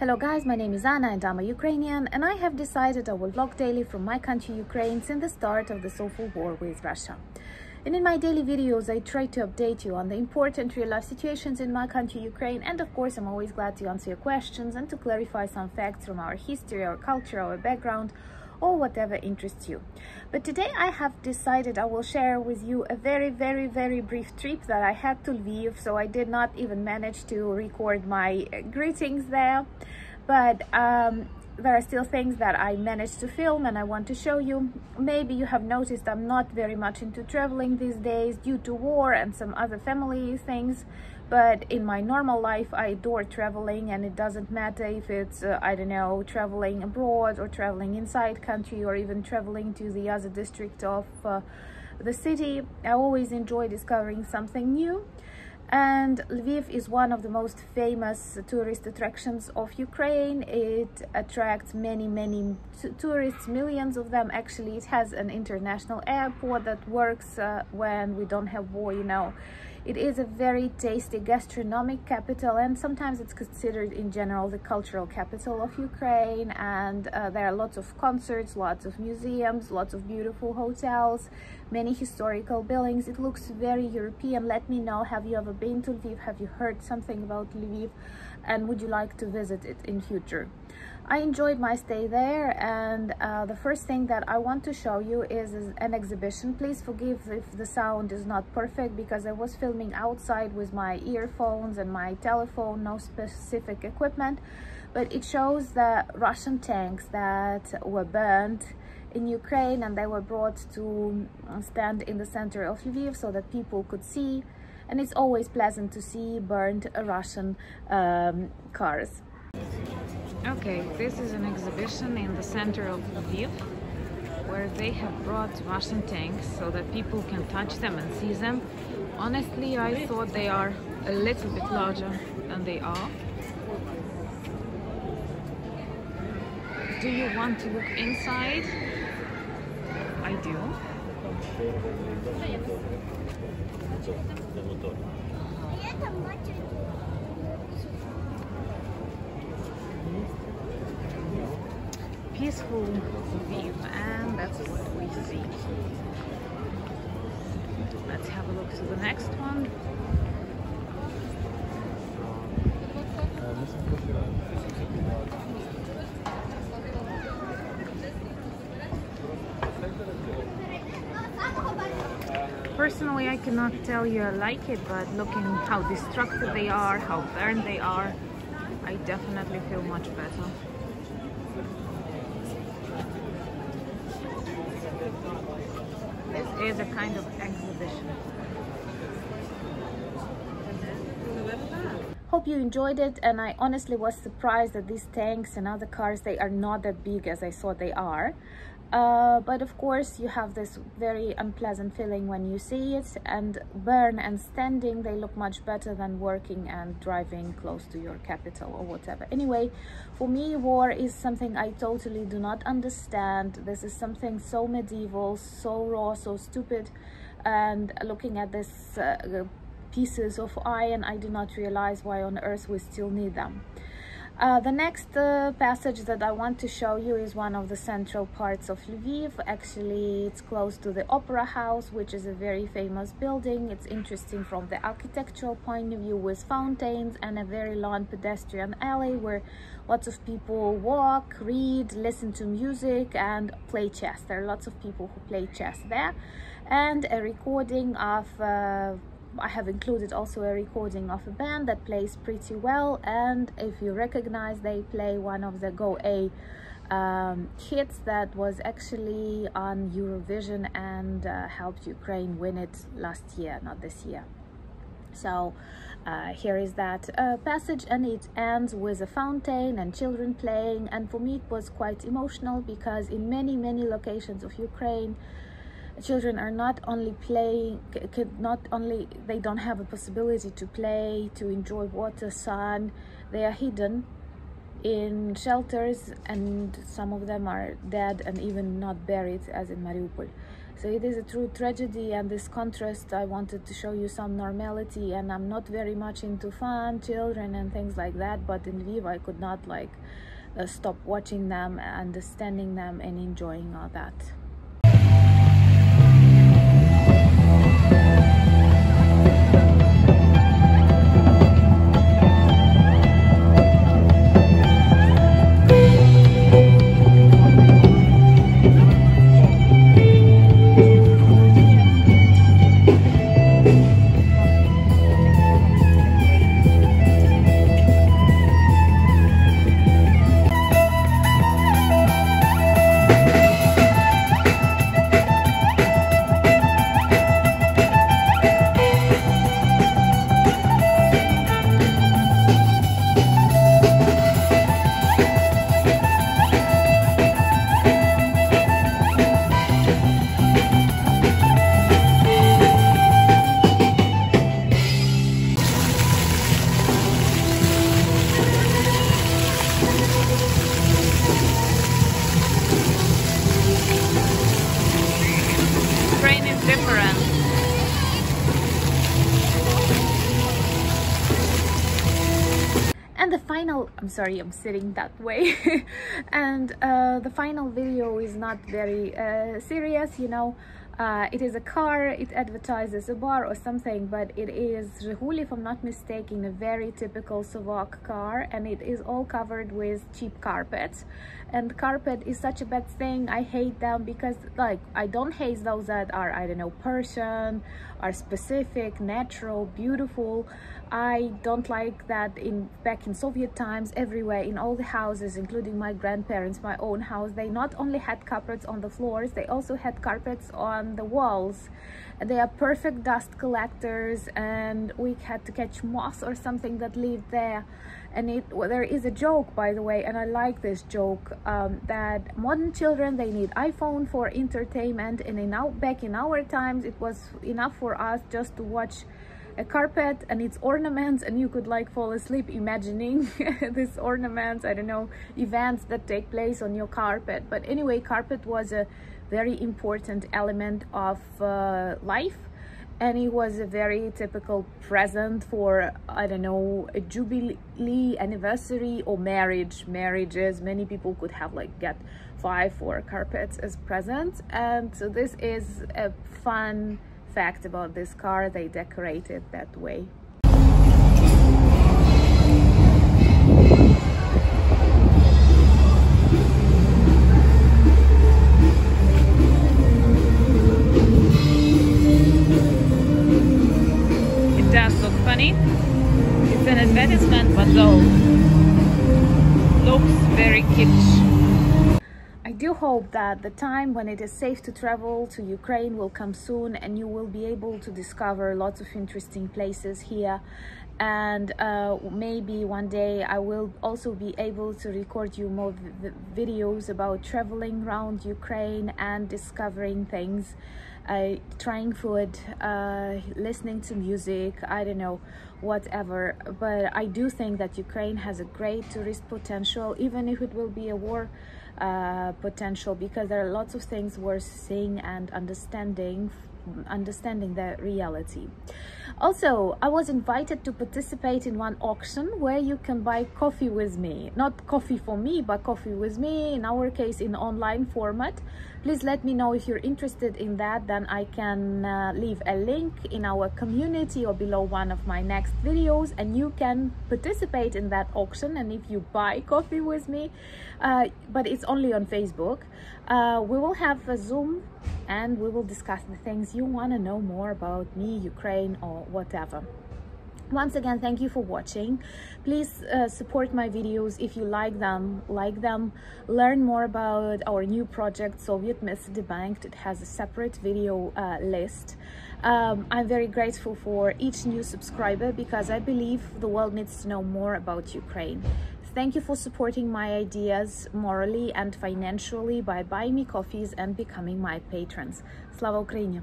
Hello guys, my name is Anna and I'm a Ukrainian, and I have decided I will vlog daily from my country Ukraine since the start of this awful war with Russia. And in my daily videos I try to update you on the important real-life situations in my country Ukraine, and of course I'm always glad to answer your questions and to clarify some facts from our history, our culture, our background, or whatever interests you. But today I have decided I will share with you a very brief trip that I had to Lviv, so I did not even manage to record my greetings there, but there are still things that I managed to film and I want to show you. Maybe you have noticed I'm not very much into traveling these days due to war and some other family things, but in my normal life I adore traveling, and it doesn't matter if it's I don't know, traveling abroad or traveling inside country or even traveling to the other district of the city. I always enjoy discovering something new, and Lviv is one of the most famous tourist attractions of Ukraine. It attracts many tourists, millions of them actually. It has an international airport that works when we don't have war, you know. It is a very tasty gastronomic capital, and sometimes it's considered in general the cultural capital of Ukraine, and there are lots of concerts, lots of museums, lots of beautiful hotels, many historical buildings. It looks very European. Let me know, have you ever been to Lviv? Have you heard something about Lviv, and would you like to visit it in future? I enjoyed my stay there, and the first thing that I want to show you is an exhibition. Please forgive if the sound is not perfect, because I was filming outside with my earphones and my telephone, no specific equipment, but it shows the Russian tanks that were burned in Ukraine, and they were brought to stand in the center of Lviv so that people could see, and it's always pleasant to see burned Russian cars. Okay, this is an exhibition in the center of Lviv where they have brought Russian tanks so that people can touch them and see them. Honestly, I thought they are a little bit larger than they are. Do you want to look inside? I do. Peaceful view, and that's what we see. Let's have a look to the next one. Personally, I cannot tell you I like it, but looking how destructive they are, how burned they are, I definitely feel much better. This is a kind of exhibition. Hope you enjoyed it, and I honestly was surprised that these tanks and other cars, they are not that big as I thought they are. But of course you have this very unpleasant feeling when you see it, and burn and standing, they look much better than working and driving close to your capital or whatever. Anyway, for me war is something I totally do not understand. This is something so medieval, so raw, so stupid, and looking at this pieces of iron, I do not realize why on earth we still need them. The next passage that I want to show you is one of the central parts of Lviv. Actually, it's close to the Opera House, which is a very famous building. It's interesting from the architectural point of view, with fountains and a very long pedestrian alley where lots of people walk, read, listen to music and play chess. There are lots of people who play chess there, and a recording of I have included also a recording of a band that plays pretty well, and if you recognize, they play one of the Go A hits that was actually on Eurovision and helped Ukraine win it last year, not this year. So here is that passage, and it ends with a fountain and children playing, and for me it was quite emotional, because in many locations of Ukraine children are not only playing, they don't have a possibility to play, to enjoy water, sun. They are hidden in shelters, and some of them are dead and even not buried, as in Mariupol. So it is a true tragedy, and this contrast, I wanted to show you some normality, and I'm not very much into fun, children and things like that, but in Lviv I could not like stop watching them, understanding them and enjoying all that. I'm sorry, I'm sitting that way. And the final video is not very serious, you know. It is a car, it advertises a bar or something, but it is Zhiguli, if I'm not mistaken, a very typical Sovok car, and it is all covered with cheap carpet. And carpet is such a bad thing, I hate them, because like, I don't hate those that are, I don't know, Persian, are specific, natural, beautiful. I don't like that back in Soviet times, everywhere, in all the houses, including my grandparents, my own house, they not only had carpets on the floors, they also had carpets on the walls. They are perfect dust collectors, and we had to catch moths or something that lived there. And there is a joke, by the way, and I like this joke, that modern children, they need iPhone for entertainment, and back in our times it was enough for us just to watch a carpet and its ornaments, and you could like fall asleep imagining these ornaments, I don't know, events that take place on your carpet. But anyway, carpet was a very important element of life, and it was a very typical present for, I don't know, a jubilee, anniversary, or marriages. Many people could have like get 5 or 4 carpets as presents. And so this is a fun fact about this car, they decorate it that way. Hope that the time when it is safe to travel to Ukraine will come soon, and you will be able to discover lots of interesting places here. And maybe one day I will also be able to record you more videos about traveling around Ukraine and discovering things, trying food, listening to music, I don't know, whatever. But I do think that Ukraine has a great tourist potential, even if it will be a war potential, because there are lots of things worth seeing and understanding the reality. Also, I was invited to participate in one auction where you can buy coffee with me, not coffee for me, but coffee with me, in our case in online format. Please let me know if you're interested in that, then I can leave a link in our community or below one of my next videos, and you can participate in that auction. And if you buy coffee with me, but it's only on Facebook, we will have a Zoom and we will discuss the things you want to know more about me, Ukraine, or whatever. Once again, thank you for watching. Please support my videos if you like them. Learn more about our new project, Soviet Myths Debanked. It has a separate video list. I'm very grateful for each new subscriber, because I believe the world needs to know more about Ukraine. Thank you for supporting my ideas morally and financially by buying me coffees and becoming my patrons. Slava Ukraini!